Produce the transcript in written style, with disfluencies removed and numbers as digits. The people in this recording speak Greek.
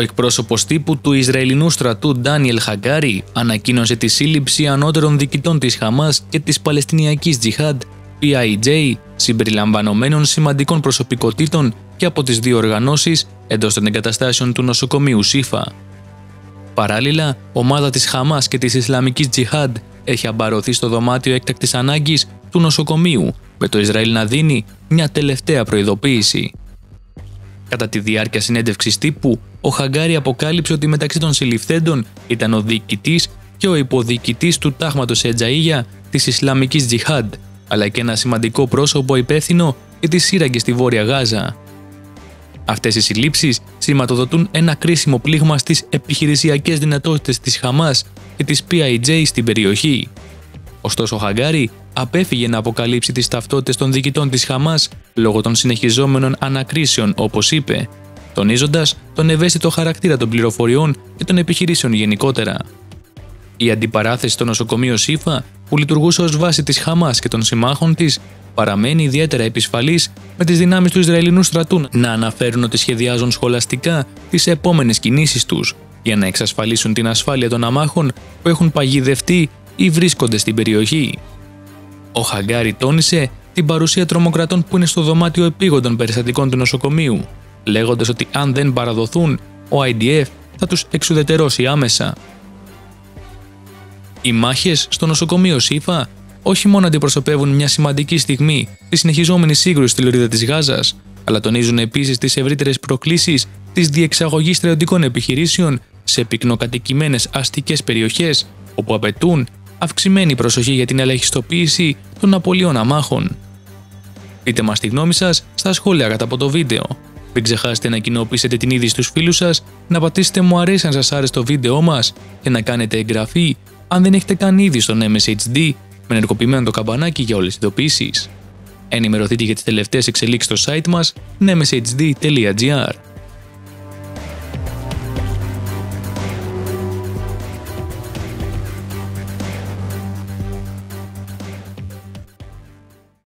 Ο εκπρόσωπος τύπου του Ισραηλινού στρατού Ντάνιελ Χαγκάρι ανακοίνωσε τη σύλληψη ανώτερων διοικητών της Χαμάς και της Παλαιστινιακής Τζιχάντ, PIJ, συμπεριλαμβανομένων σημαντικών προσωπικότητων και από τις δύο οργανώσεις εντός των εγκαταστάσεων του νοσοκομείου ΣΥΦΑ. Παράλληλα, ομάδα της Χαμάς και της Ισλαμικής Τζιχάντ έχει αμπαρωθεί στο δωμάτιο έκτακτης ανάγκης του νοσοκομείου, με το Ισραήλ να δίνει μια τελευταία προειδοποίηση. Κατά τη διάρκεια συνέντευξης τύπου, ο Χαγκάρι αποκάλυψε ότι μεταξύ των συλληφθέντων ήταν ο διοικητής και ο υποδιοικητής του τάγματος Ετζαΐια της Ισλαμικής Τζιχάντ, αλλά και ένα σημαντικό πρόσωπο υπεύθυνο για τη σύραγγη στη Βόρεια Γάζα. Αυτές οι συλλήψεις σηματοδοτούν ένα κρίσιμο πλήγμα στις επιχειρησιακές δυνατότητες της Χαμάς και της PIJ στην περιοχή. Ωστόσο, ο Χαγκάρι απέφυγε να αποκαλύψει τις ταυτότητες των διοικητών της Χαμάς λόγω των συνεχιζόμενων ανακρίσεων, όπως είπε, τονίζοντας τον ευαίσθητο χαρακτήρα των πληροφοριών και των επιχειρήσεων γενικότερα. Η αντιπαράθεση στο νοσοκομείο ΣΥΦΑ, που λειτουργούσε ως βάση της Χαμάς και των συμμάχων της, παραμένει ιδιαίτερα επισφαλής, με τις δυνάμεις του Ισραηλινού στρατού να αναφέρουν ότι σχεδιάζουν σχολαστικά τις επόμενες κινήσεις τους για να εξασφαλίσουν την ασφάλεια των αμάχων που έχουν παγιδευτεί ή βρίσκονται στην περιοχή. Ο Χαγκάρι τόνισε την παρουσία τρομοκρατών που είναι στο δωμάτιο επίγοντων περιστατικών του νοσοκομείου, λέγοντας ότι αν δεν παραδοθούν, ο IDF θα τους εξουδετερώσει άμεσα. Οι μάχες στο νοσοκομείο ΣΥΦΑ όχι μόνο αντιπροσωπεύουν μια σημαντική στιγμή τη συνεχιζόμενη σύγκρουση στη λωρίδα της Γάζας, αλλά τονίζουν επίσης τις ευρύτερες προκλήσεις της διεξαγωγής στρατιωτικών επιχειρήσεων σε πυκνοκατοικημένες αστικές περιοχές, όπου απαιτούν αυξημένη προσοχή για την ελαχιστοποίηση των απολειών αμάχων. Πείτε μας τη γνώμη σας στα σχόλια κάτω από το βίντεο. Μην ξεχάσετε να κοινοποιήσετε την είδηση στους φίλους σας, να πατήσετε μου αρέσει αν σας άρεσε το βίντεό μας και να κάνετε εγγραφή αν δεν έχετε καν ήδη στον MSHD, με ενεργοποιημένο το καμπανάκι για όλες τις ειδοποιήσεις. Ενημερωθείτε για τις τελευταίες εξελίξεις στο site μας, mshd.gr.